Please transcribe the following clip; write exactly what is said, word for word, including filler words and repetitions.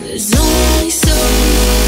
There's only so much.